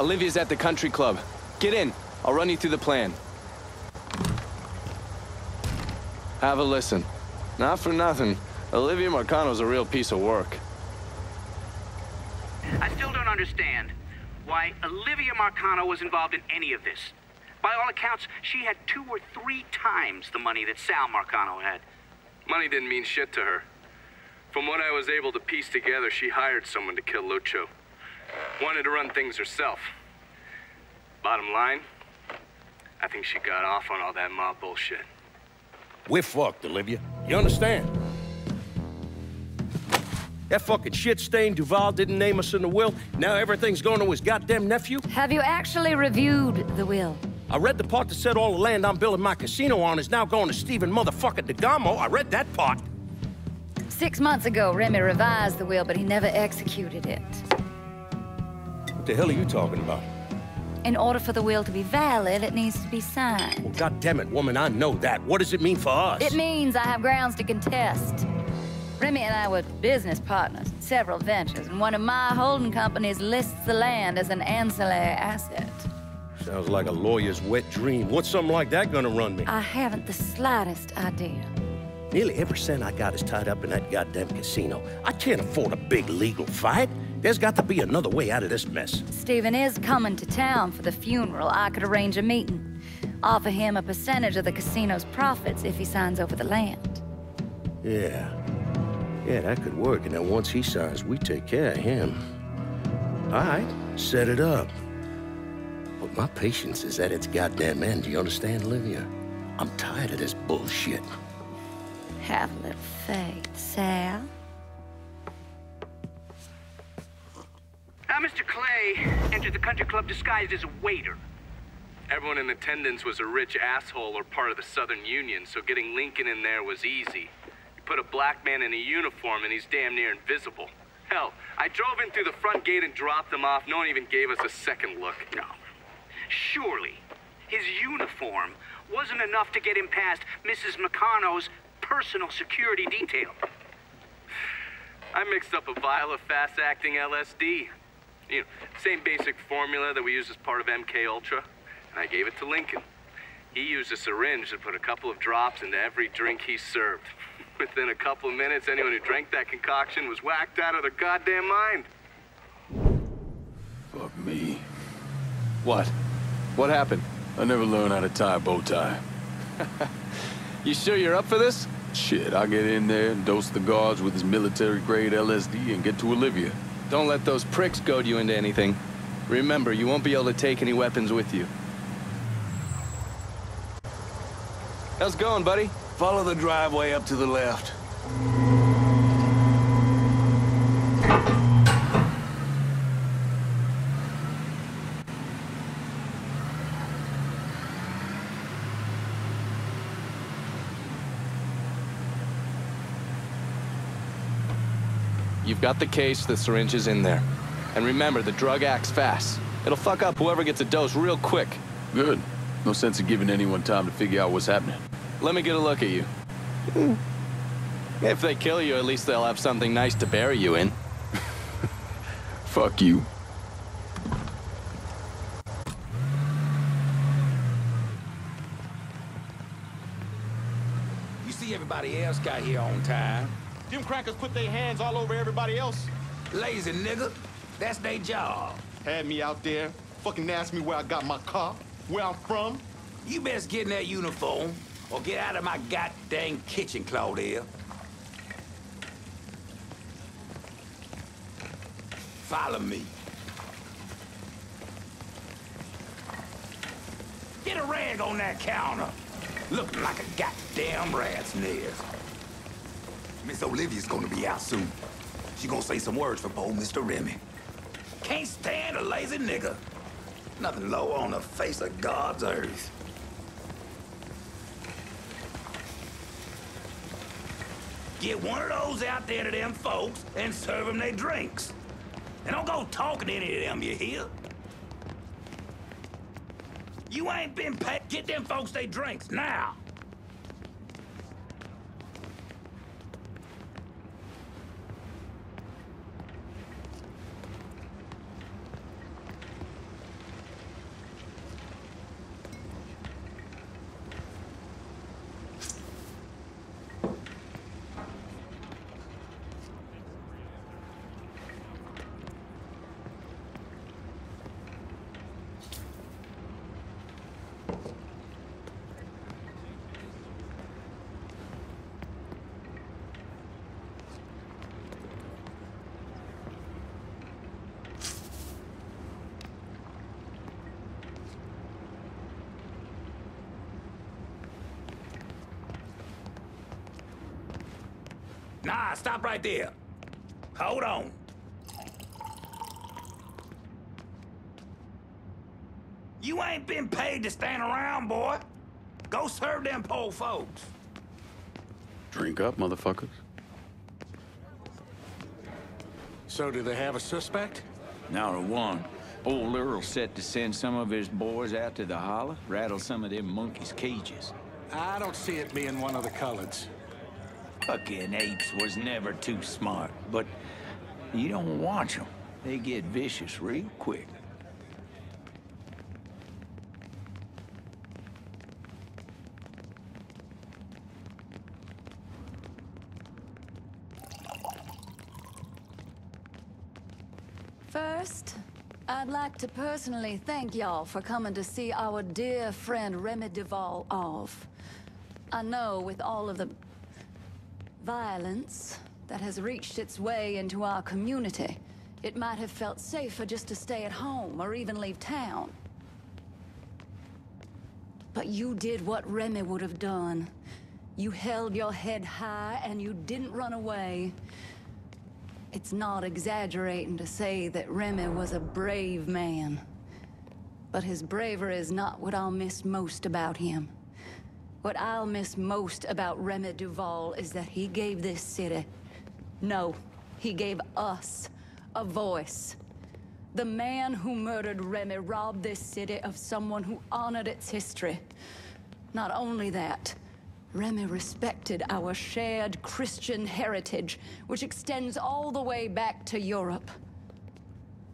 Olivia's at the country club. Get in. I'll run you through the plan. Have a listen. Not for nothing, Olivia Marcano's a real piece of work. I still don't understand why Olivia Marcano was involved in any of this. By all accounts, she had 2 or 3 times the money that Sal Marcano had. Money didn't mean shit to her. From what I was able to piece together, she hired someone to kill Lucho. Wanted to run things herself. Bottom line, I think she got off on all that mob bullshit. We're fucked, Olivia. You understand? That fucking shit-stained Duvall didn't name us in the will. Now everything's going to his goddamn nephew. Have you actually reviewed the will? I read the part that said all the land I'm building my casino on is now going to Steven motherfucking DeGarmo. I read that part. 6 months ago, Remy revised the will, but he never executed it. What the hell are you talking about? In order for the will to be valid, it needs to be signed. Well, goddammit, woman, I know that. What does it mean for us? It means I have grounds to contest. Remy and I were business partners in several ventures, and one of my holding companies lists the land as an ancillary asset. Sounds like a lawyer's wet dream. What's something like that gonna run me? I haven't the slightest idea. Nearly every cent I got is tied up in that goddamn casino. I can't afford a big legal fight. There's got to be another way out of this mess. Steven is coming to town for the funeral. I could arrange a meeting. Offer him a percentage of the casino's profits if he signs over the land. Yeah. Yeah, that could work, and then once he signs, we take care of him. All right, set it up. But my patience is at its goddamn end, do you understand, Olivia? I'm tired of this bullshit. Have a little faith, Sal. Mr. Clay entered the country club disguised as a waiter. Everyone in attendance was a rich asshole or part of the Southern Union, so getting Lincoln in there was easy. Put a black man in a uniform and he's damn near invisible. Hell, I drove in through the front gate and dropped him off. No one even gave us a second look. No. Surely his uniform wasn't enough to get him past Mrs. Marcano's personal security detail. I mixed up a vial of fast-acting LSD. You know, same basic formula that we use as part of MKUltra. And I gave it to Lincoln. He used a syringe to put a couple of drops into every drink he served. Within a couple of minutes, anyone who drank that concoction was whacked out of their goddamn mind. Fuck me. What? What happened? I never learned how to tie a bow tie. You sure you're up for this? Shit, I'll get in there and dose the guards with his military-grade LSD and get to Olivia. Don't let those pricks goad you into anything. Remember, you won't be able to take any weapons with you. How's it going, buddy? Follow the driveway up to the left. You've got the case, the syringe is in there. And remember, the drug acts fast. It'll fuck up whoever gets a dose real quick. Good. No sense in giving anyone time to figure out what's happening. Let me get a look at you. If they kill you, at least they'll have something nice to bury you in. Fuck you. You see everybody else got here on time. Them crackers put their hands all over everybody else. Lazy nigga. That's their job. Had me out there. Fucking asked me where I got my car, where I'm from. You best get in that uniform. Or get out of my goddamn kitchen, Claudia. Follow me. Get a rag on that counter. Looking like a goddamn rat's nest. Miss Olivia's gonna be out soon. She gonna say some words for old Mr. Remy. Can't stand a lazy nigga. Nothing lower on the face of God's earth. Get one of those out there to them folks and serve them their drinks. And don't go talking to any of them, you hear? You ain't been paid. Get them folks their drinks, now. Nah, stop right there. Hold on. You ain't been paid to stand around, boy. Go serve them poor folks. Drink up, motherfuckers. So do they have a suspect? Not a one. Old Earl's set to send some of his boys out to the holler, rattle some of them monkeys' cages. I don't see it being one of the coloreds. Fucking apes was never too smart, but you don't watch them. They get vicious real quick. First, I'd like to personally thank y'all for coming to see our dear friend Remy Duvall off. I know with all of the violence that has reached its way into our community, it might have felt safer just to stay at home or even leave town. But you did what Remy would have done. You held your head high and you didn't run away. It's not exaggerating to say that Remy was a brave man. But his bravery is not what I'll miss most about him. What I'll miss most about Remy Duvall is that he gave this city, no, he gave us a voice. The man who murdered Remy robbed this city of someone who honored its history. Not only that, Remy respected our shared Christian heritage, which extends all the way back to Europe.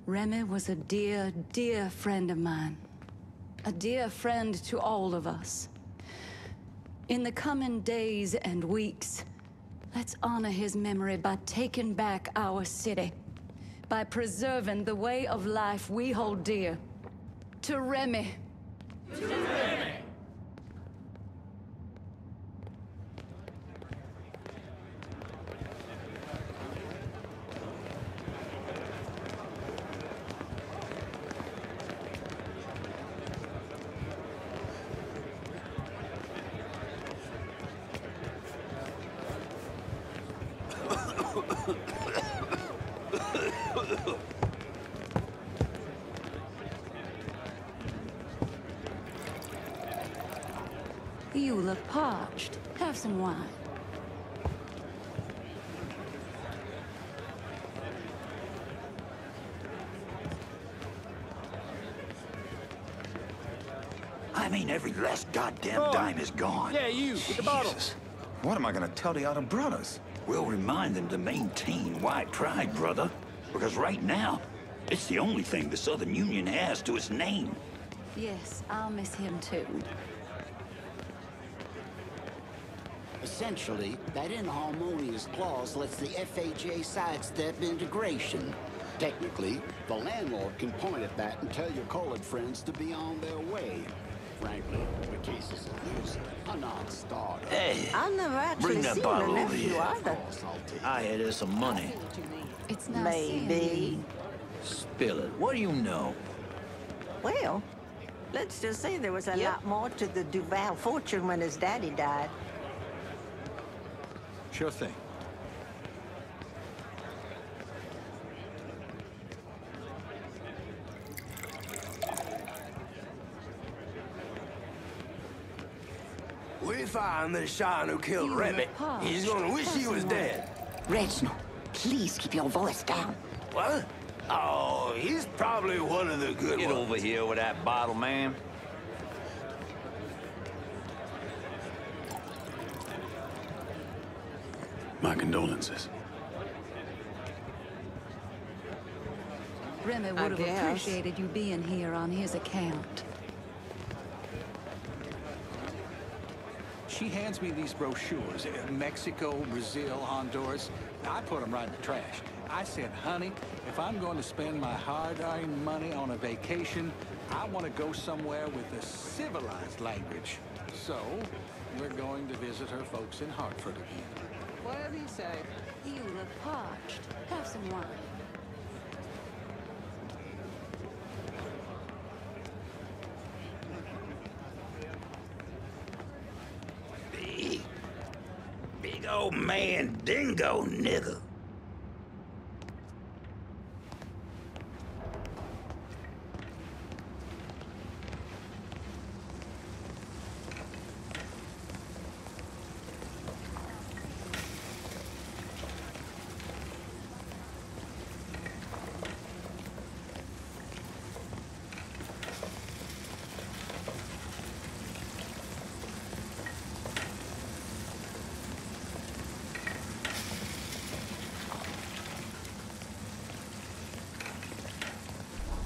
Remy was a dear, dear friend of mine. A dear friend to all of us. In the coming days and weeks, let's honor his memory by taking back our city, by preserving the way of life we hold dear. To Remy. To Remy! You look parched. Have some wine. I mean, every last goddamn dime is gone. Yeah, you. Get the bottles. What am I gonna tell the other brothers? We'll remind them to maintain white pride, brother. Because right now, it's the only thing the Southern Union has to its name. Yes, I'll miss him too. Essentially, that inharmonious clause lets the FHA sidestep integration. Technically, the landlord can point at that and tell your colored friends to be on their way. Frankly, the case is a loser, a non-starter. Hey, I've never actually seen a nephew either. I hear there's some money. It's not maybe. Spill it. What do you know? Well, let's just say there was a lot more to the Duvall fortune when his daddy died. Sure thing. We find this shine who killed Remy. He's gonna wish he was dead. Reginald, please keep your voice down. What? Oh, he's probably one of the good ones. Get over here with that bottle, man. My condolences. Remy would have appreciated you being here on his account. She hands me these brochures, Mexico, Brazil, Honduras. I put them right in the trash. I said, honey, if I'm going to spend my hard-earned money on a vacation, I want to go somewhere with a civilized language. So, we're going to visit her folks in Hartford again. Whatever you say. You look parched. Have some wine. Big old man dingo nigga.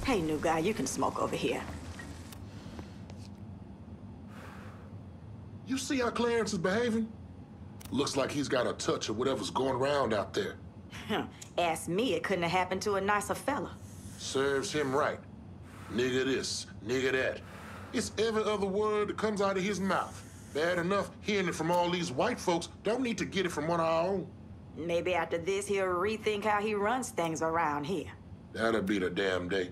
Hey, new guy, you can smoke over here. You see how Clarence is behaving? Looks like he's got a touch of whatever's going around out there. Ask me, it couldn't have happened to a nicer fella. Serves him right. Nigga this, nigga that. It's every other word that comes out of his mouth. Bad enough hearing it from all these white folks, don't need to get it from one of our own. Maybe after this, he'll rethink how he runs things around here. That'll be the damn day.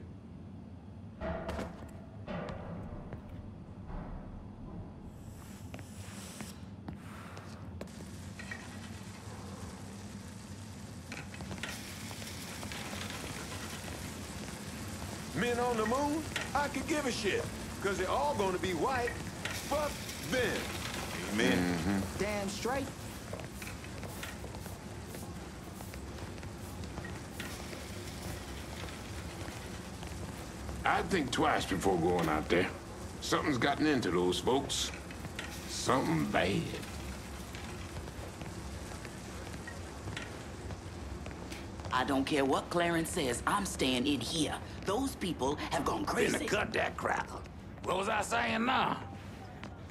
Men on the moon? I could give a shit, because they're all gonna be white. Fuck them. Amen. Mm-hmm. Damn straight. I'd think twice before going out there. Something's gotten into those folks. Something bad. I don't care what Clarence says, I'm staying in here. Those people have gone crazy. Better cut that crap. What was I saying now?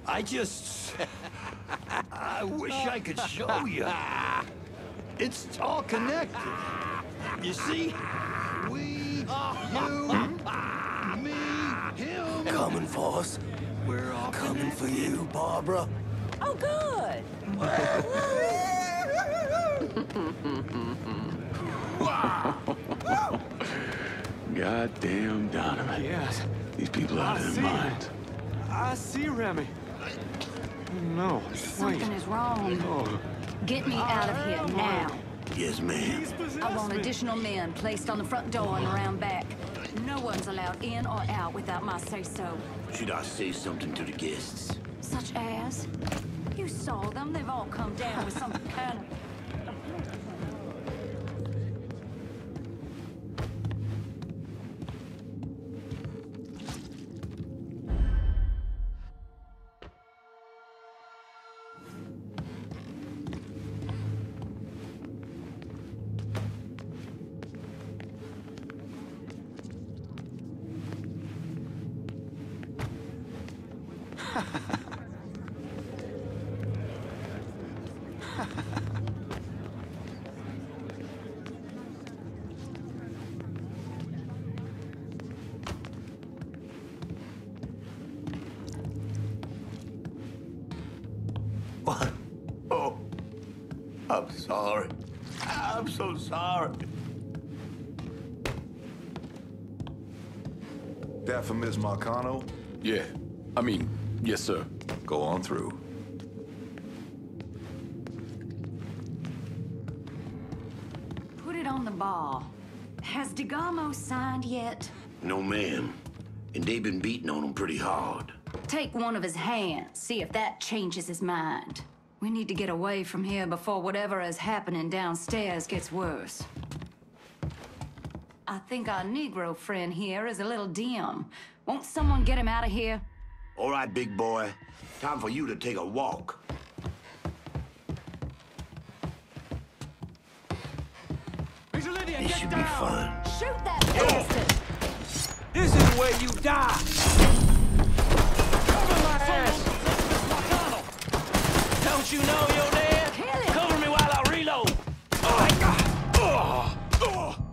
I just... I wish I could show you. It's all connected. You see? We, you... Coming for us. We're all coming for you, Barbara. Oh, good. Goddamn Donovan. Yes. These people are out of their minds. I see Remy. No. Something is wrong. Oh. Get me out of here now. Yes, ma'am. I want additional men placed on the front door and around back. No one's allowed in or out without my say-so. Should I say something to the guests? Such as? You saw them. They've all come down with some kind of... What? Oh, I'm sorry. I'm so sorry. That for Ms. Marcano? Yeah. I mean, yes, sir. Go on through. Put it on the ball. Has DeGarmo signed yet? No, ma'am. And they've been beating on him pretty hard. Take one of his hands, see if that changes his mind. We need to get away from here before whatever is happening downstairs gets worse. I think our Negro friend here is a little dim. Won't someone get him out of here? All right, big boy. Time for you to take a walk. Olivia, this should down. Be fun. Shoot that bastard! This is where you die! Cover my ass! Don't you know you're dead? Kill him. Cover me while I reload! Oh, my God! Oh. Oh.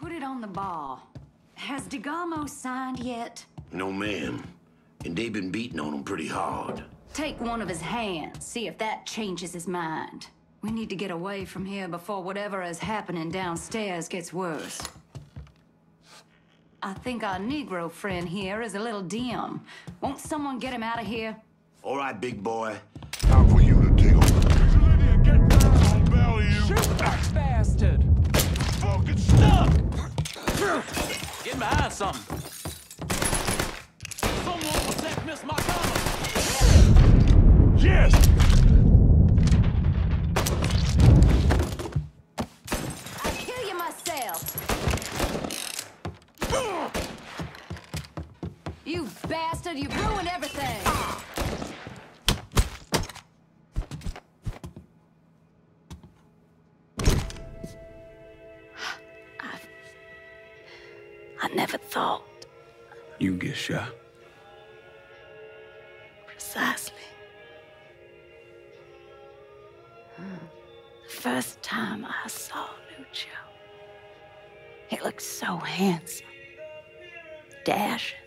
Put it on the ball. Has DeGarmo signed yet? No, ma'am. And they've been beating on him pretty hard. Take one of his hands, see if that changes his mind. We need to get away from here before whatever is happening downstairs gets worse. I think our Negro friend here is a little dim. Won't someone get him out of here? All right, big boy. Time for you to deal. Lydia, get down, I'll belly you. Shoot that bastard! Fucking stuck! Get behind something. Someone protect Miss Marcano. Yes! You bastard, you ruined everything! I never thought... You get shot. Precisely. The first time I saw Nuccio, he looked so handsome. Dashing.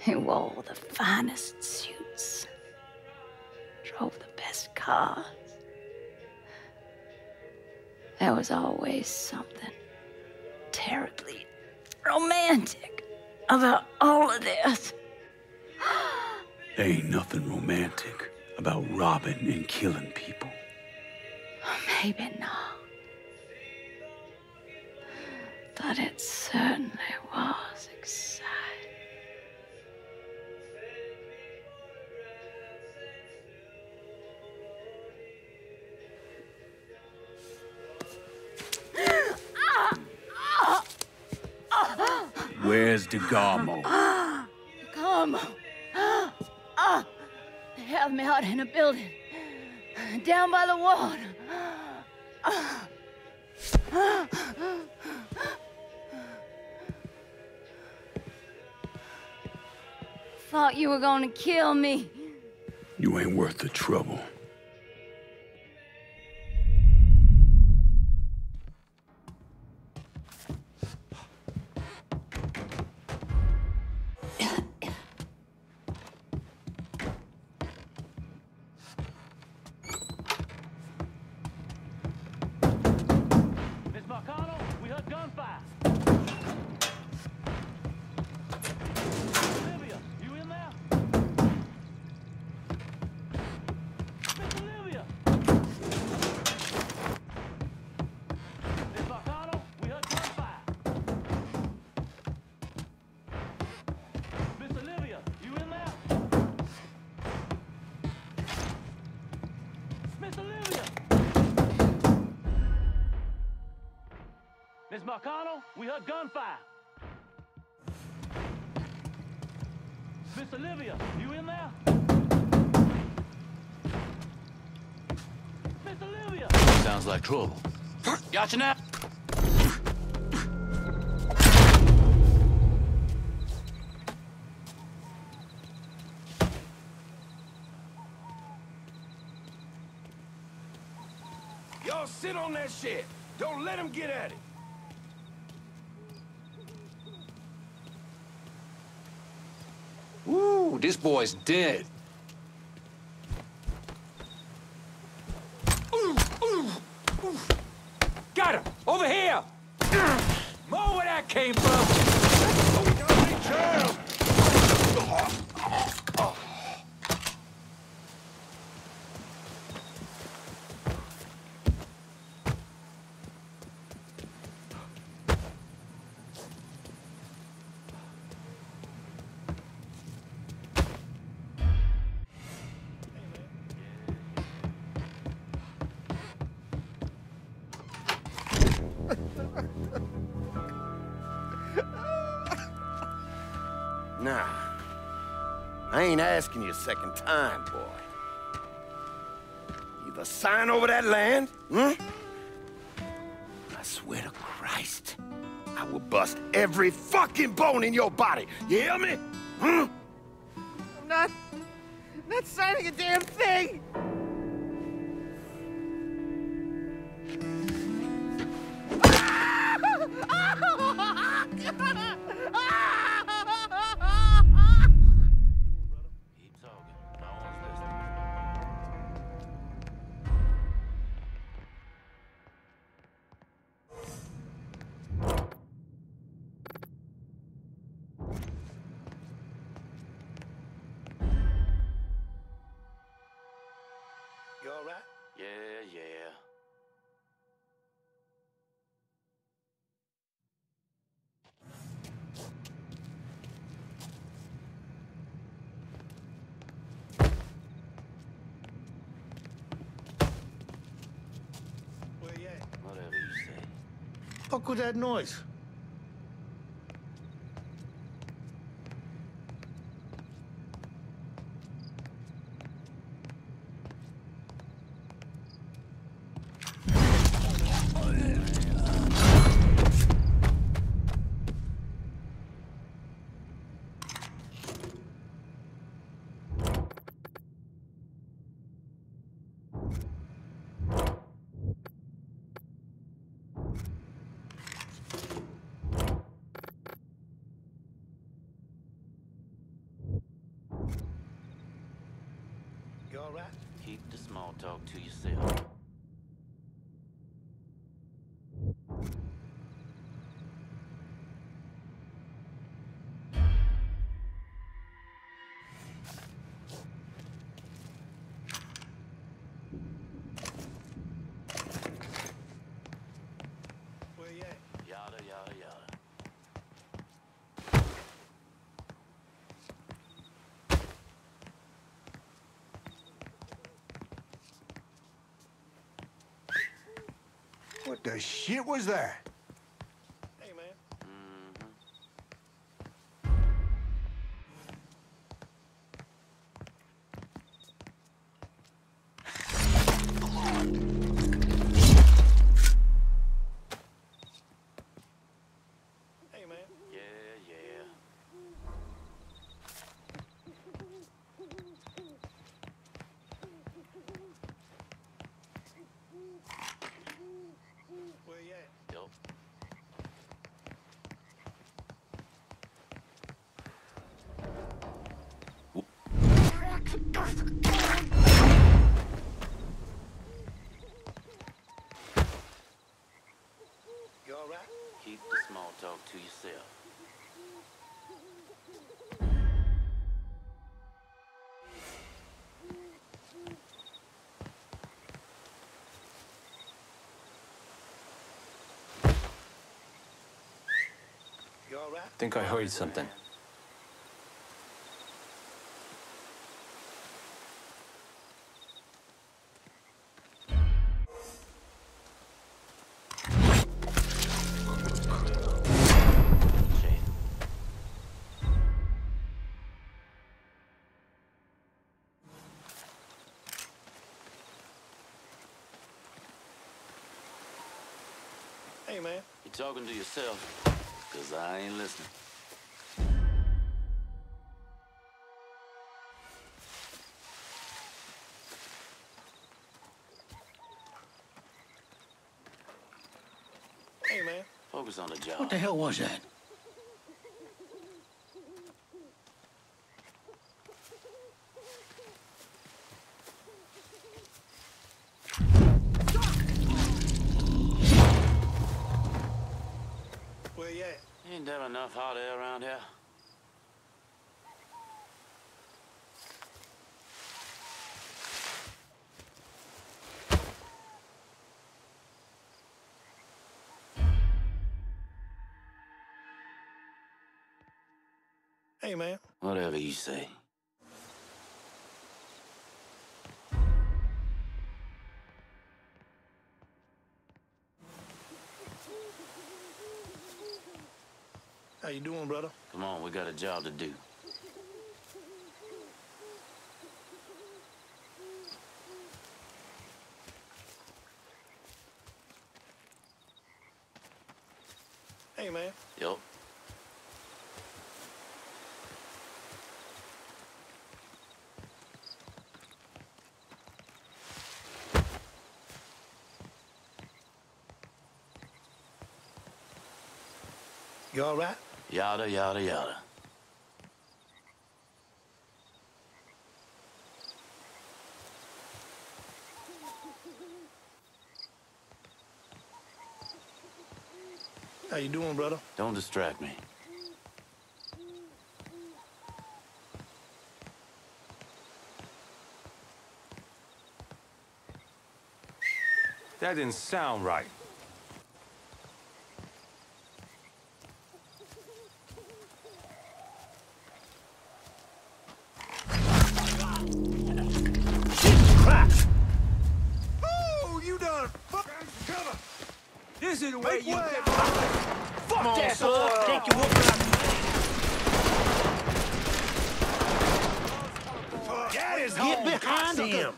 He wore the finest suits, drove the best cars. There was always something terribly romantic about all of this. There ain't nothing romantic about robbing and killing people. Maybe not. But it certainly was exciting. Where's DeGarmo? DeGarmo! They have me out in a building. Down by the water. Thought you were gonna kill me. You ain't worth the trouble. Marcano, we heard gunfire. Miss Olivia, you in there? Miss Olivia! Sounds like trouble. Gotcha now. Y'all sit on that shit. Don't let him get at it. Ooh, this boy's dead. Ooh, ooh, ooh. Got him! Over here! More where that came from! Nah, I ain't asking you a second time, boy. Either sign over that land, hmm? I swear to Christ, I will bust every fucking bone in your body. You hear me? Hmm? I'm not signing a damn thing. fuck was that noise? Keep the small talk to yourself. Where you at? Yada, yada, yada. What the shit was that? Hey, man. Hey, man. Yeah, yeah. Where you at? Yo. You all right? Keep the small talk to yourself. I think I heard something. Hey, man. You're talking to yourself. Cause I ain't listening. Hey, man. Focus on the job. What the hell was that? Ain't there enough hot air around here? Hey, man. Whatever you say. How you doing, brother? Come on, we got a job to do. Hey, man. Yo. You all right? Yada, yada, yada. How you doing, brother? Don't distract me. That didn't sound right. This is the way you get fuck on, that, son. Take your whooping. That is get home. Behind him.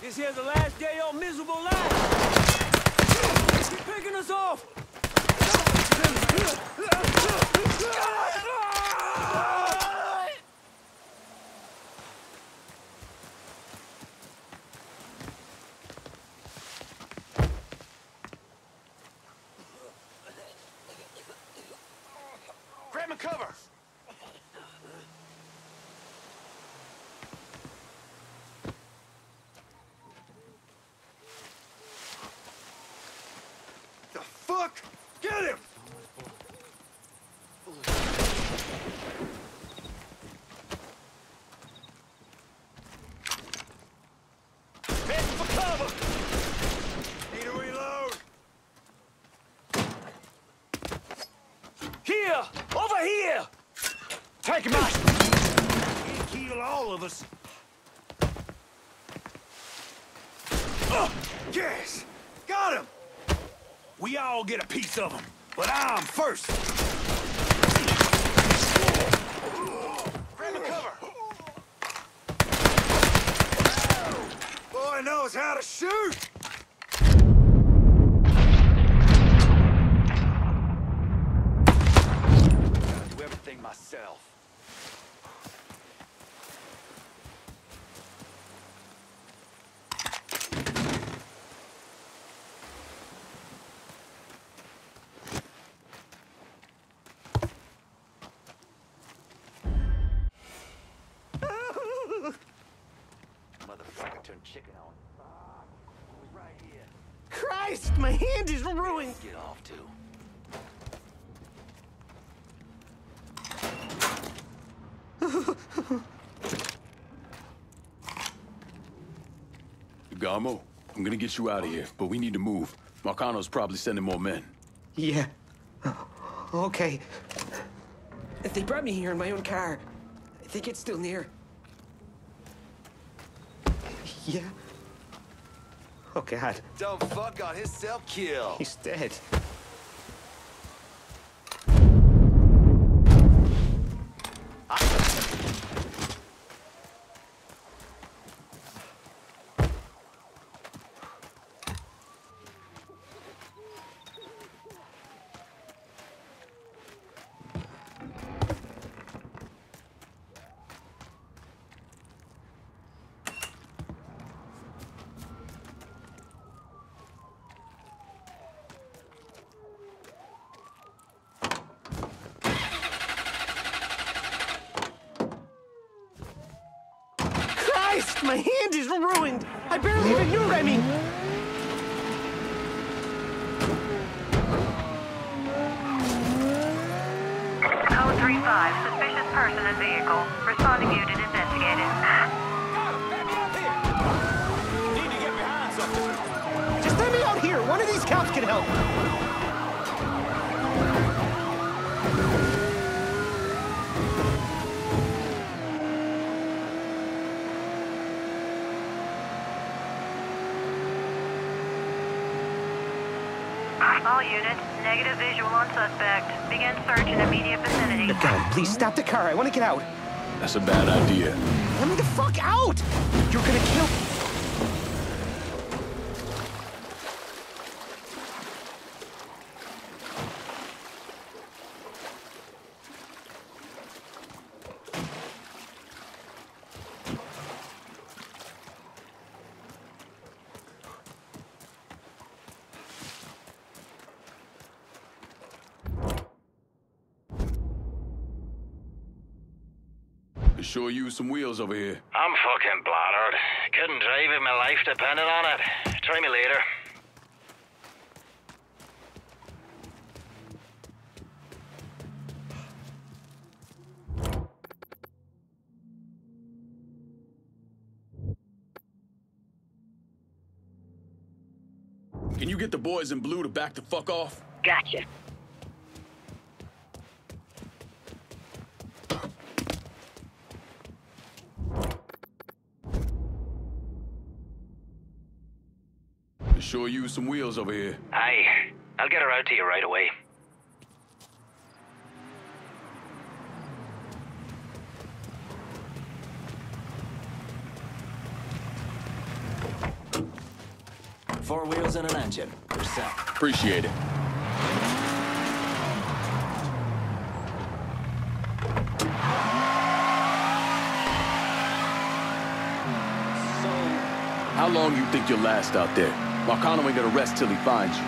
This here's the last day of your miserable life. He's picking us off. Grab my cover. The fuck? Get him! Yes! Got him! We all get a piece of him, but I'm first! Grab the cover! Boy knows how to shoot! I do everything myself. My hand is ruined! Get off, too. DeGarmo, I'm gonna get you out of here, but we need to move. Marcano's probably sending more men. Yeah. Okay. They brought me here in my own car. I think it's still near. Yeah? Oh, God. Dumb fuck got himself killed. He's dead. My hand is ruined! I barely even knew Remy! Code 35, suspicious person and vehicle. Responding unit investigated. Got him! Let me out here! Need to get behind something! Just let me out here! One of these cops can help! All units, negative visual on suspect. Begin search in immediate vicinity. God, please stop the car. I want to get out. That's a bad idea. Let me the fuck out! You're gonna kill... Sure use some wheels over here. I'm fucking bladdered. Couldn't drive if my life depended on it. Try me later. Can you get the boys in blue to back the fuck off? Gotcha. sure used some wheels over here. Aye. I'll get her out to you right away. Four wheels and an engine. You're set. Appreciate it. How long you think you'll last out there? Marcano ain't gonna rest till he finds you.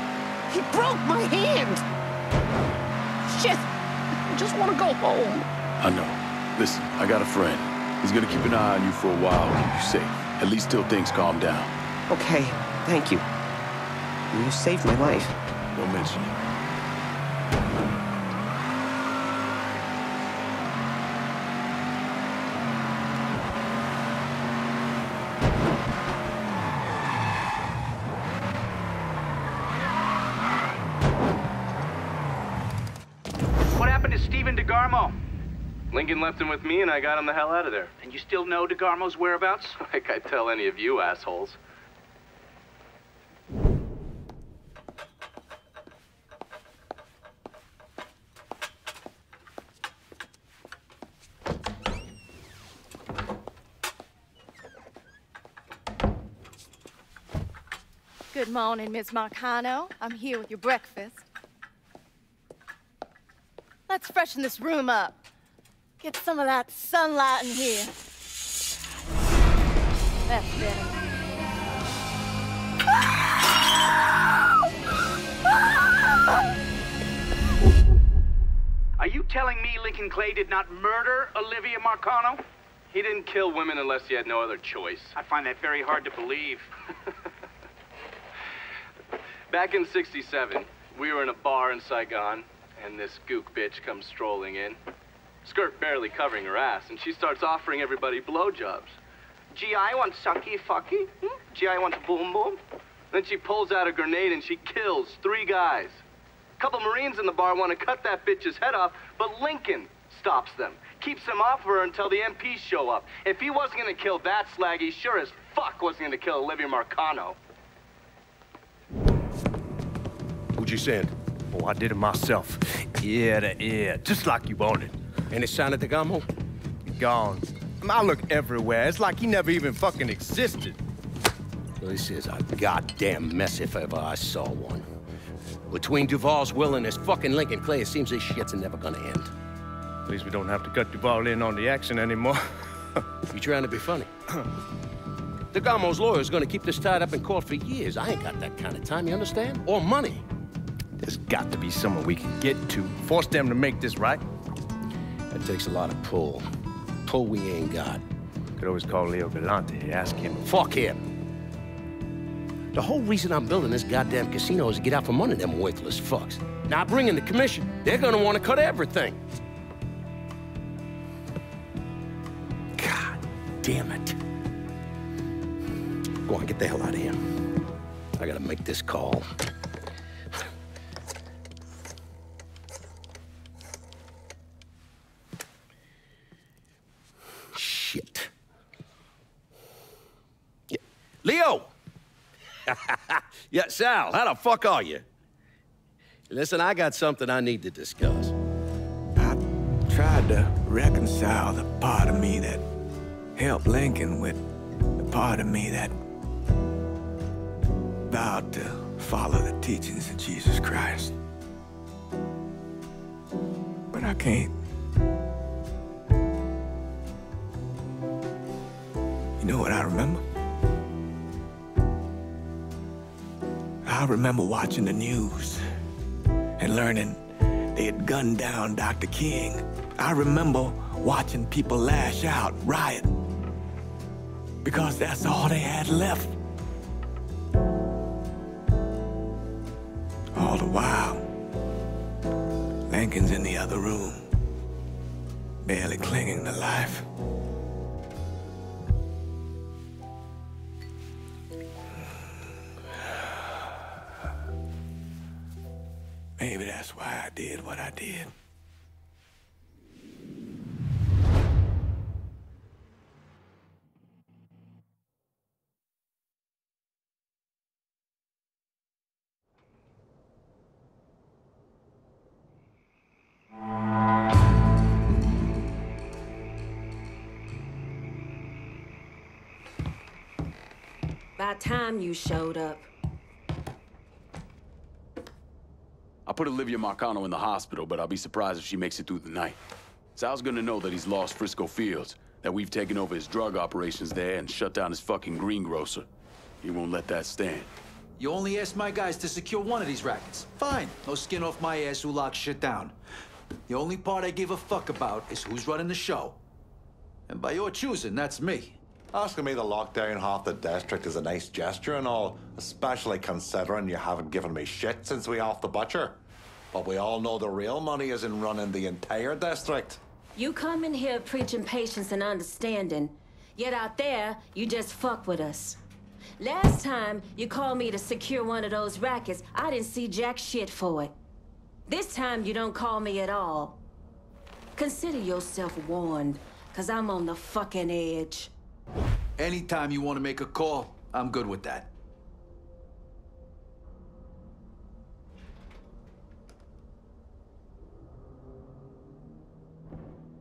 He broke my hand! Shit! I just wanna go home. I know. Listen, I got a friend. He's gonna keep an eye on you for a while and keep you safe. At least till things calm down. Okay, thank you. You saved my life. Don't mention it. Lincoln left him with me, and I got him the hell out of there. And you still know DeGarmo's whereabouts? Like I tell any of you assholes. Good morning, Ms. Marcano. I'm here with your breakfast. Let's freshen this room up. Get some of that sunlight in here. That's better. Are you telling me Lincoln Clay did not murder Olivia Marcano? He didn't kill women unless he had no other choice. I find that very hard to believe. Back in '67, we were in a bar in Saigon, and this gook bitch comes strolling in. Skirt barely covering her ass, and she starts offering everybody blowjobs. Gee, I want sucky fucky. Hmm? Gee, I want boom boom. Then she pulls out a grenade and she kills three guys. A couple Marines in the bar want to cut that bitch's head off, but Lincoln stops them. Keeps them off her until the MPs show up. If he wasn't going to kill that slag, he sure as fuck wasn't going to kill Olivia Marcano. What'd you send? Oh, I did it myself. Ear to ear, just like you wanted. Any sign of DeGarmo? Gone. I look everywhere. It's like he never even fucking existed. This is a goddamn mess if ever I saw one. Between Duvall's will and his fucking Lincoln Clay, it seems this shit's never gonna end. At least we don't have to cut Duvall in on the action anymore. You trying to be funny? DeGarmo's lawyer's gonna keep this tied up in court for years. I ain't got that kind of time, you understand? Or money. There's got to be someone we can get to. Force them to make this right. That takes a lot of pull. Pull we ain't got. Could always call Leo Galante and ask him. Fuck him! The whole reason I'm building this goddamn casino is to get out from under them worthless fucks. Now bring in the commission. They're gonna want to cut everything. God damn it. Go on, get the hell out of here. I gotta make this call. Shit. Yeah. Leo! Yeah, Sal, how the fuck are you? Listen, I got something I need to discuss. I tried to reconcile the part of me that helped Lincoln with the part of me that vowed to follow the teachings of Jesus Christ. But I can't. You know what I remember? I remember watching the news and learning they had gunned down Dr. King. I remember watching people lash out, riot, because that's all they had left. All the while, Lincoln's in the other room, barely clinging to life. Maybe that's why I did what I did. about time you showed up. I put Olivia Marcano in the hospital, but I'll be surprised if she makes it through the night. Sal's gonna know that he's lost Frisco Fields, that we've taken over his drug operations there and shut down his fucking greengrocer. He won't let that stand. You only asked my guys to secure one of these rackets. Fine, no skin off my ass who locks shit down. The only part I give a fuck about is who's running the show. And by your choosing, that's me. Asking me to lock down half the district is a nice gesture and all, especially considering you haven't given me shit since we off the butcher. But we all know the real money is in running the entire district. You come in here preaching patience and understanding, yet out there, you just fuck with us. Last time you called me to secure one of those rackets, I didn't see jack shit for it. This time you don't call me at all. Consider yourself warned, cause I'm on the fucking edge. Anytime you want to make a call, I'm good with that.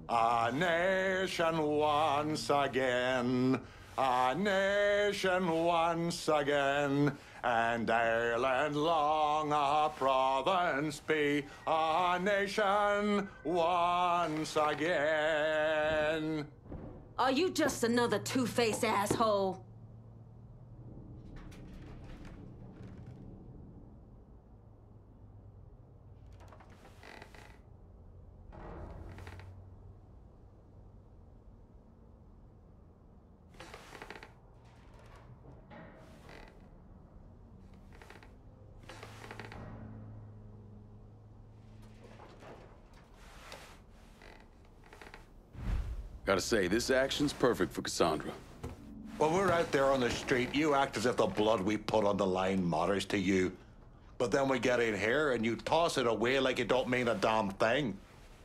A nation once again, a nation once again, and Ireland long a province be, a nation once again. Are you just another two-faced asshole? Gotta say, this action's perfect for Cassandra. When we're out there on the street, you act as if the blood we put on the line matters to you. But then we get in here and you toss it away like you don't mean a damn thing.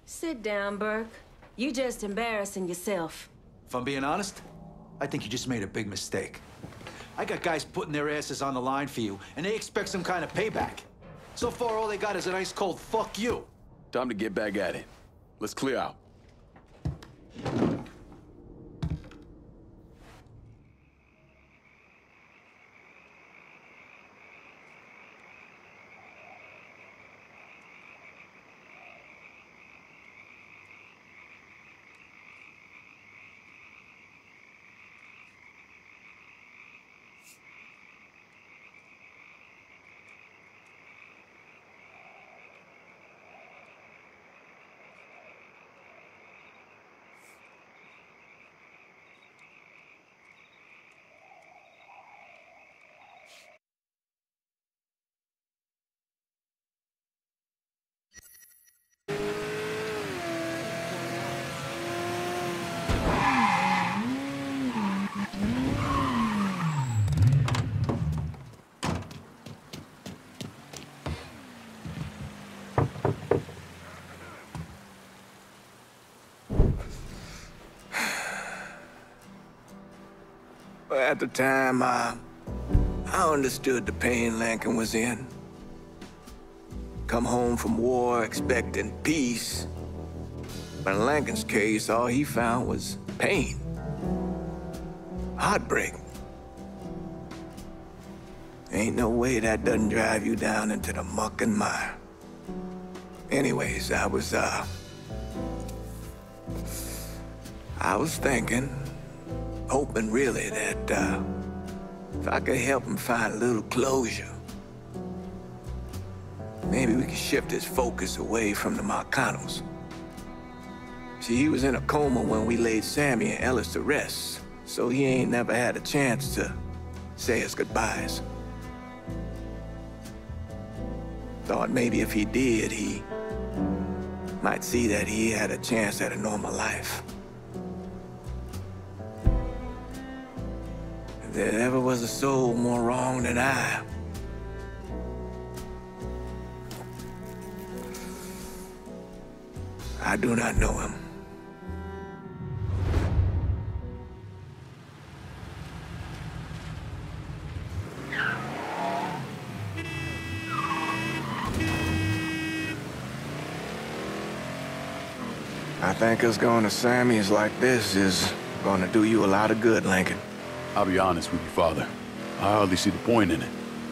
Sit down, Burke. You're just embarrassing yourself. If I'm being honest, I think you just made a big mistake. I got guys putting their asses on the line for you, and they expect some kind of payback. So far, all they got is an ice-cold fuck you. Time to get back at it. Let's clear out. At the time, I understood the pain Lincoln was in. Come home from war expecting peace. But in Lincoln's case, all he found was pain. Heartbreak. Ain't no way that doesn't drive you down into the muck and mire. Anyways, I was thinking, hoping really that if I could help him find a little closure, maybe we could shift his focus away from the Marcanos. See, he was in a coma when we laid Sammy and Ellis to rest, so he ain't never had a chance to say his goodbyes. Thought maybe if he did, he might see that he had a chance at a normal life. There ever was a soul more wrong than I. I do not know him. I think us going to Sammy's like this is gonna do you a lot of good, Lincoln. I'll be honest with you, Father. I hardly see the point in it.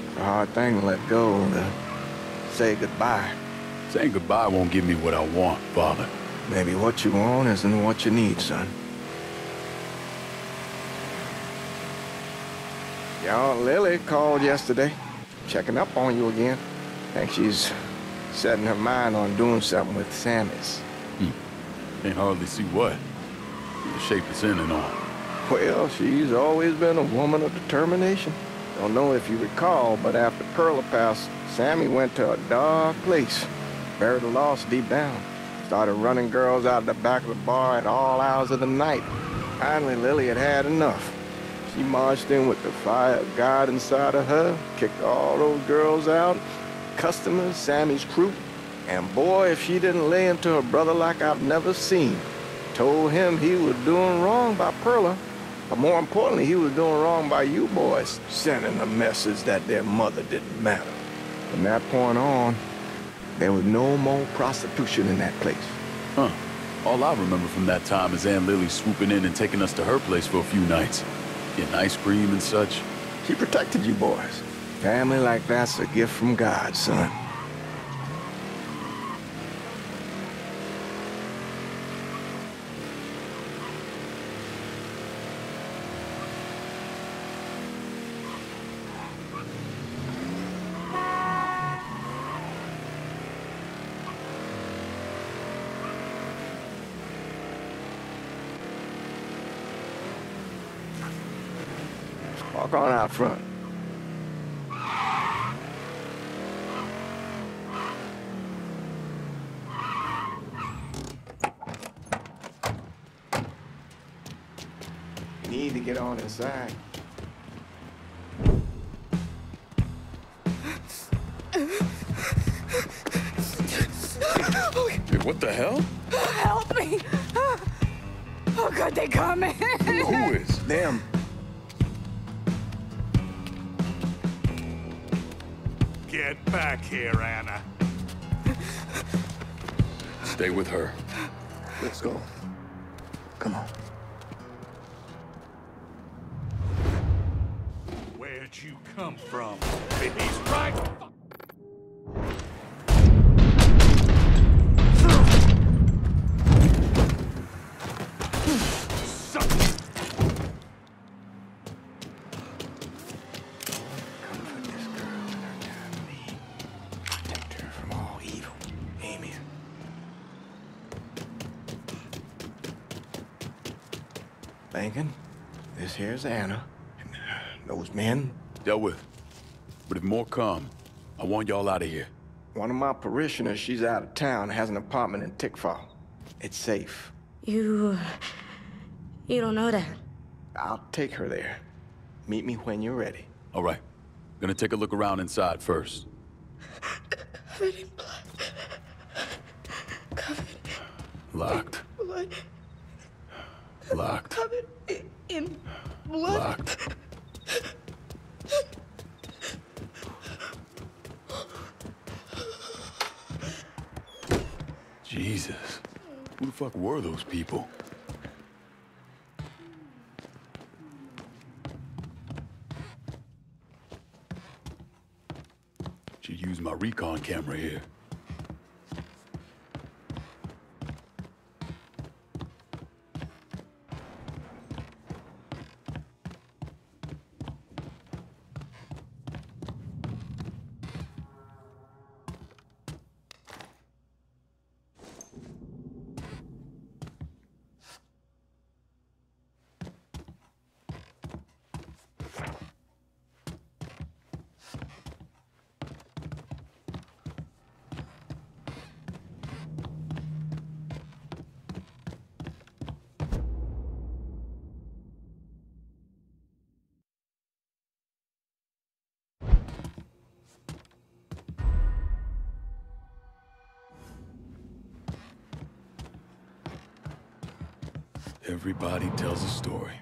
It's a hard thing to let go and say goodbye. Saying goodbye won't give me what I want, Father. Maybe what you want isn't what you need, son. Y'all, Lily called yesterday, checking up on you again. I think she's setting her mind on doing something with Sammy's. Can't hardly see what. The shape it's in and all. Well, she's always been a woman of determination. Don't know if you recall, but after Perla passed, Sammy went to a dark place. Buried the loss deep down. Started running girls out the back of the bar at all hours of the night. Finally, Lily had had enough. She marched in with the fire of God inside of her, kicked all those girls out, customers, Sammy's crew, and boy, if she didn't lay into her brother like I've never seen. Told him he was doing wrong by Perla, but more importantly, he was doing wrong by you boys, sending a message that their mother didn't matter. From that point on, there was no more prostitution in that place. Huh. All I remember from that time is Aunt Lily swooping in and taking us to her place for a few nights. Getting ice cream and such. She protected you boys. Family like that's a gift from God, son. Walk on out front. Need to get on inside. Hey, what the hell? Help me! Oh God, they coming! Who is? Them. Get back here, Anna. Stay with her. Let's go. Come on. Where'd you come from? He's right. Lincoln, this here's Anna, and those men. Dealt with. But if more come, I want y'all out of here. One of my parishioners, she's out of town, has an apartment in Tickfall. It's safe. You don't know that. I'll take her there. Meet me when you're ready. All right. Gonna take a look around inside first. Covered in blood. Covered. Locked. Blood. Locked. Covered in blood. Locked. Jesus. Who the fuck were those people? Should use my recon camera here. Everybody tells a story.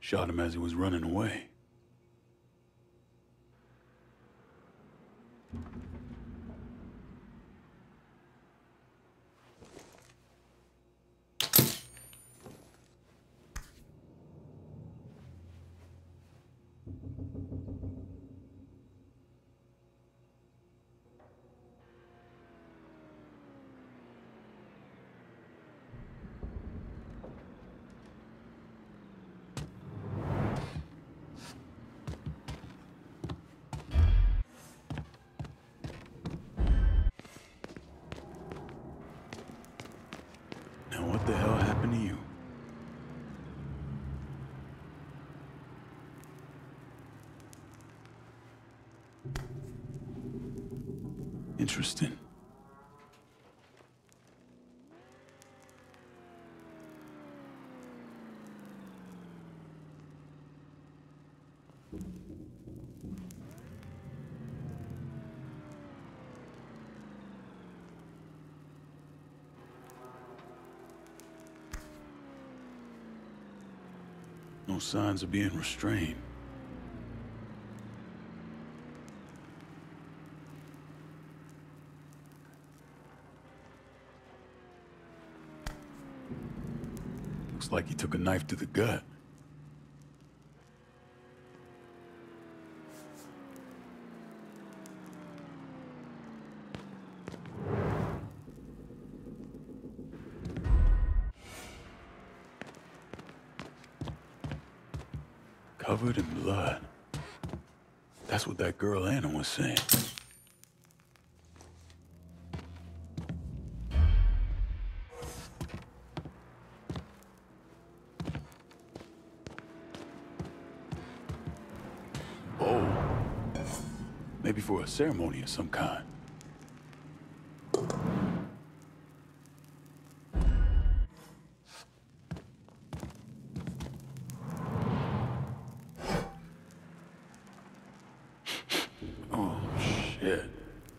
Shot him as he was running away. Interesting. No signs of being restrained. Looks like he took a knife to the gut. Covered in blood. That's what that girl Anna was saying. Maybe for a ceremony of some kind. Oh, shit.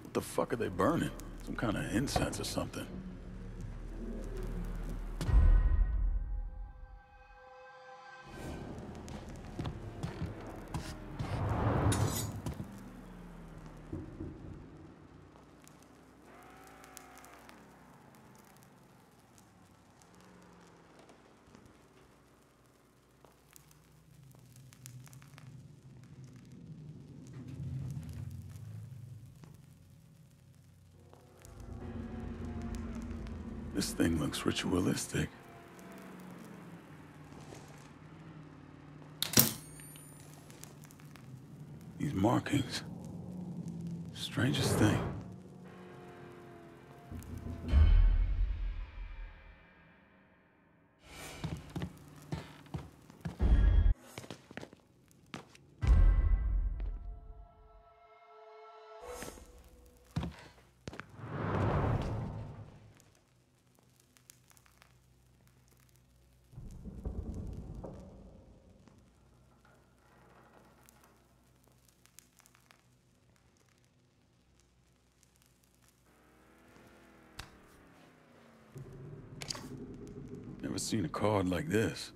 What the fuck are they burning? Some kind of incense or something. This thing looks ritualistic. These markings. Strangest thing. Never seen a card like this.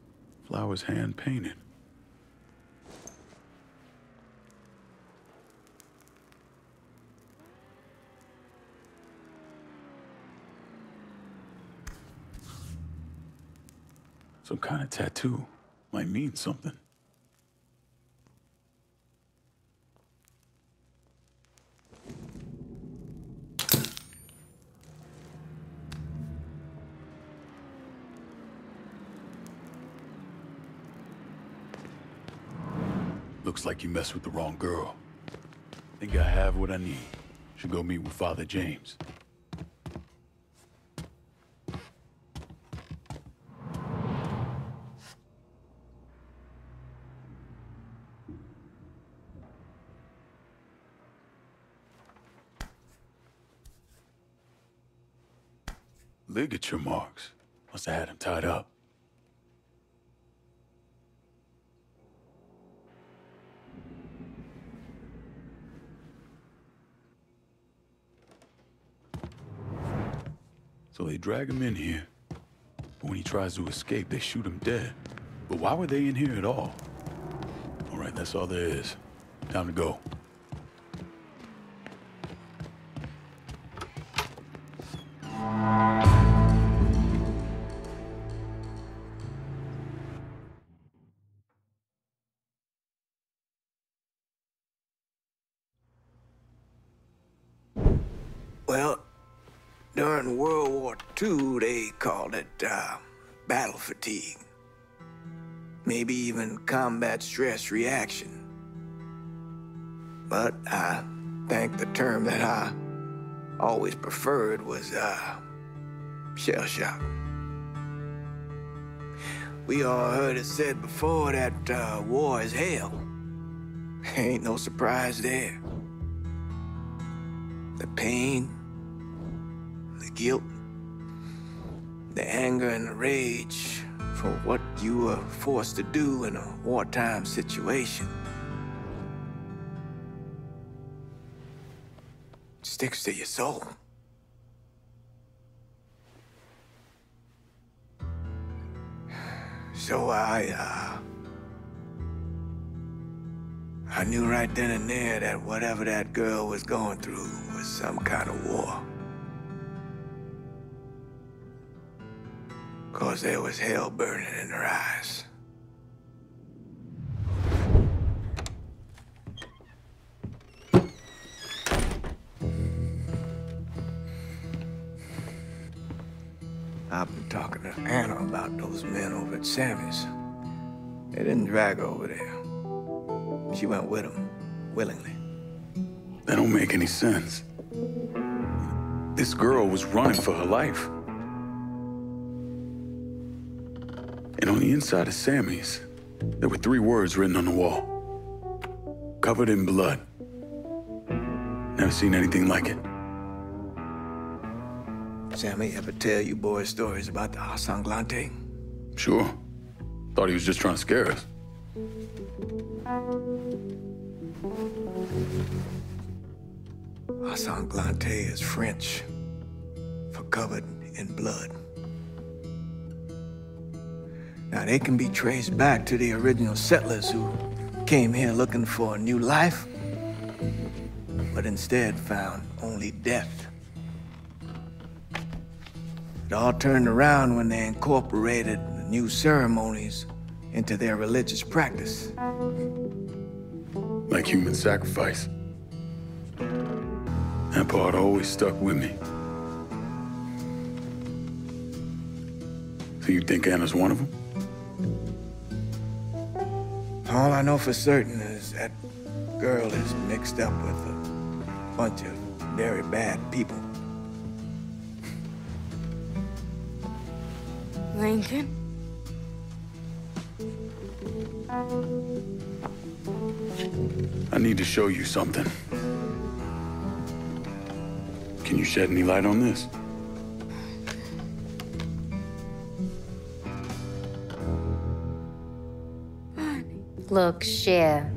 Flowers hand painted. Some kind of tattoo might mean something. Looks like you messed with the wrong girl. Think I have what I need. Should go meet with Father James. Ligature marks. Must have had him tied up. So they drag him in here, but when he tries to escape, they shoot him dead. But why were they in here at all? All right, that's all there is. Time to go. During World War II, they called it battle fatigue. Maybe even combat stress reaction. But I think the term that I always preferred was shell shock. We all heard it said before that war is hell. Ain't no surprise there. The pain, the guilt, the anger and the rage for what you were forced to do in a wartime situation. Sticks to your soul. So I knew right then and there that whatever that girl was going through was some kind of war. 'Cause there was hell burning in her eyes. I've been talking to Anna about those men over at Sammy's. They didn't drag her over there. She went with him, willingly. That don't make any sense. This girl was running for her life. And on the inside of Sammy's, there were 3 words written on the wall. Covered in blood. Never seen anything like it. Sammy ever tell you boys stories about the Ha Sanglante? Sure. Thought he was just trying to scare us. Ha Sanglante is French for covered in blood. Now they can be traced back to the original settlers who came here looking for a new life, but instead found only death. It all turned around when they incorporated the new ceremonies into their religious practice. Like human sacrifice. That part always stuck with me. So you think Anna's one of them? All I know for certain is that girl is mixed up with a bunch of very bad people. Lincoln? I need to show you something. Can you shed any light on this? Look, Cher.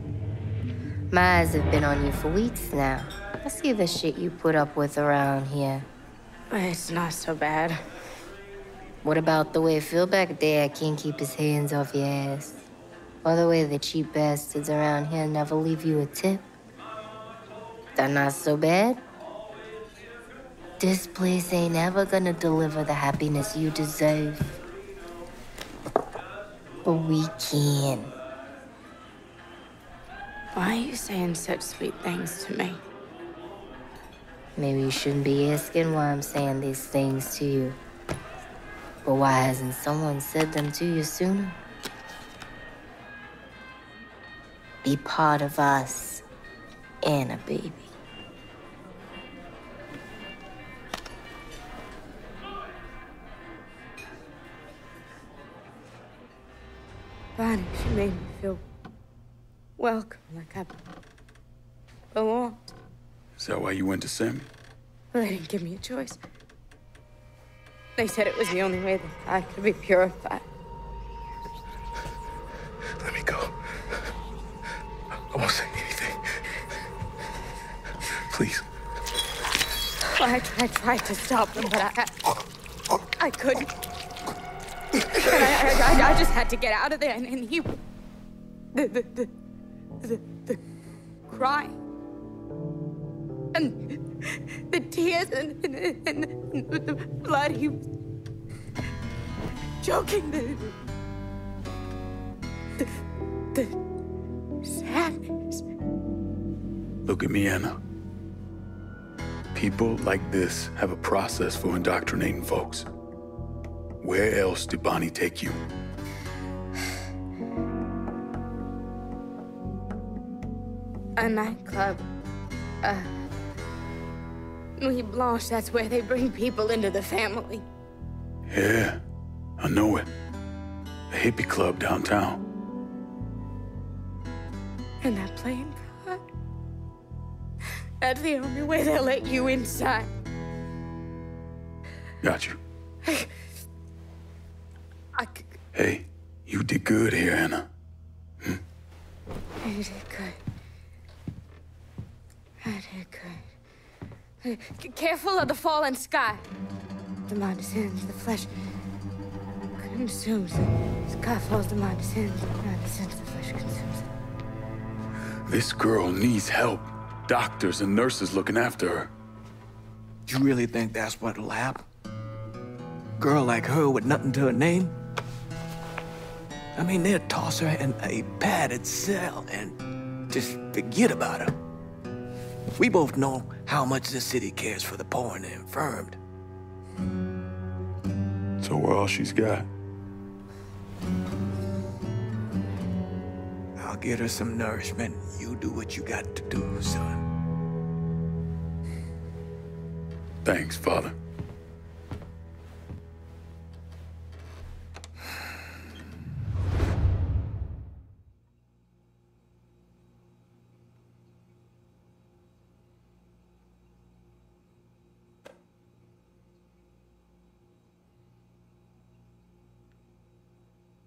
My eyes have been on you for weeks now. I see the shit you put up with around here. It's not so bad. What about the way Phil back there can't keep his hands off your ass? Or the way the cheap bastards around here never leave you a tip? That not so bad? This place ain't ever gonna deliver the happiness you deserve. But we can. Why are you saying such sweet things to me? Maybe you shouldn't be asking why I'm saying these things to you. But why hasn't someone said them to you sooner? Be part of us, Anna, baby. Bonnie, she made me feel welcome, like I belonged. Is that why you went to Sammy? Well, they didn't give me a choice. They said it was the only way that I could be purified. Let me go. I won't say anything. Please. Well, I tried to stop them, but I couldn't. I just had to get out of there, and he... The crying. And the tears and the blood, he was choking the sadness. Look at me, Anna. People like this have a process for indoctrinating folks. Where else did Bonnie take you? A nightclub. Louis Blanche, that's where they bring people into the family. Yeah, I know it. A hippie club downtown. And I played God. And the only way they'll let you inside. Got you. Hey, you did good here, Anna. Hmm? You did good. I did good. Careful of the fallen sky. The mind descends, the flesh consumes. The sky falls, the mind descends, the flesh consumes. This girl needs help. Doctors and nurses looking after her. You really think that's what'll happen? Girl like her with nothing to her name? I mean, they'll toss her in a padded cell and just forget about her. We both know how much this city cares for the poor and the infirmed. So we're all she's got. I'll get her some nourishment. You do what you got to do, son. Thanks, Father.